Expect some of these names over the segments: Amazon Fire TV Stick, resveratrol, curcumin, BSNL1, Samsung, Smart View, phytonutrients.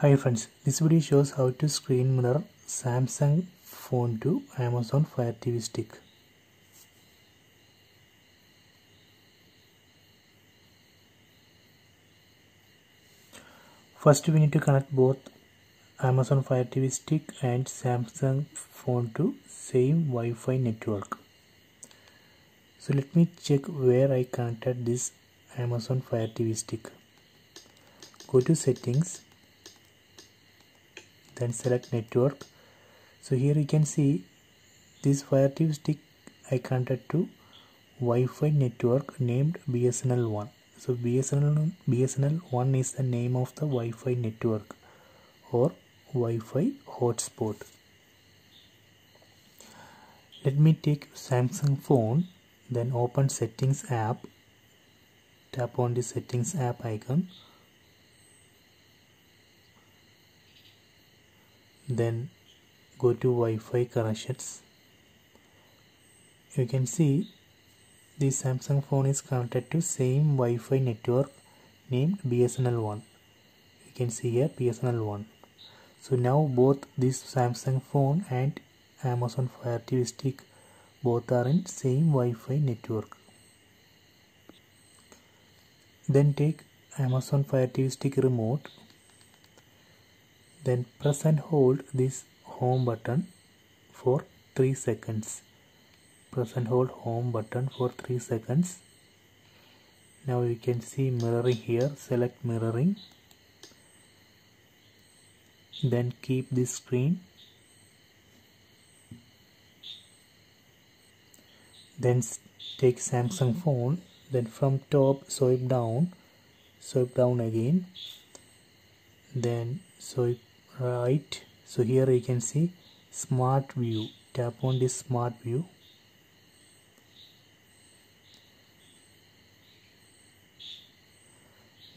Hi friends, this video shows how to screen mirror Samsung phone to Amazon Fire TV Stick. First we need to connect both Amazon Fire TV Stick and Samsung phone to same Wi-Fi network. So let me check where I connected this Amazon Fire TV Stick. Go to settings. Then select network. So here you can see this Fire TV Stick I connected to Wi-Fi network named BSNL1. So BSNL1 is the name of the Wi-Fi network or Wi-Fi hotspot. Let me take Samsung phone, then open settings app, tap on the settings app icon. Then go to Wi-Fi connections. You can see the Samsung phone is connected to same Wi-Fi network named BSNL1. You can see here BSNL1. So now both this Samsung phone and Amazon Fire TV Stick both are in same Wi-Fi network. Then take Amazon Fire TV Stick remote. Then press and hold this home button for 3 seconds. Press and hold home button for 3 seconds. Now you can see mirroring here. Select mirroring. Then keep this screen. Then take Samsung phone. Then from top swipe down. Swipe down again. Then swipe right. So here you can see Smart View. Tap on this Smart View.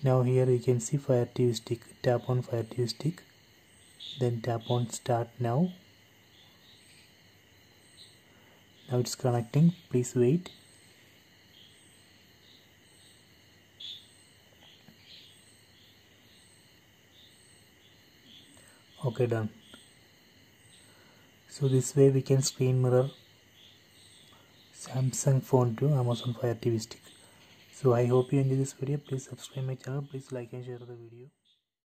Now here you can see Fire TV Stick. Tap on Fire TV Stick. Then tap on Start Now. Now it's connecting. Please wait. Okay, done. So this way we can screen mirror Samsung phone to Amazon Fire TV Stick. So I hope you enjoyed this video. Please subscribe my channel. Please like and share the video.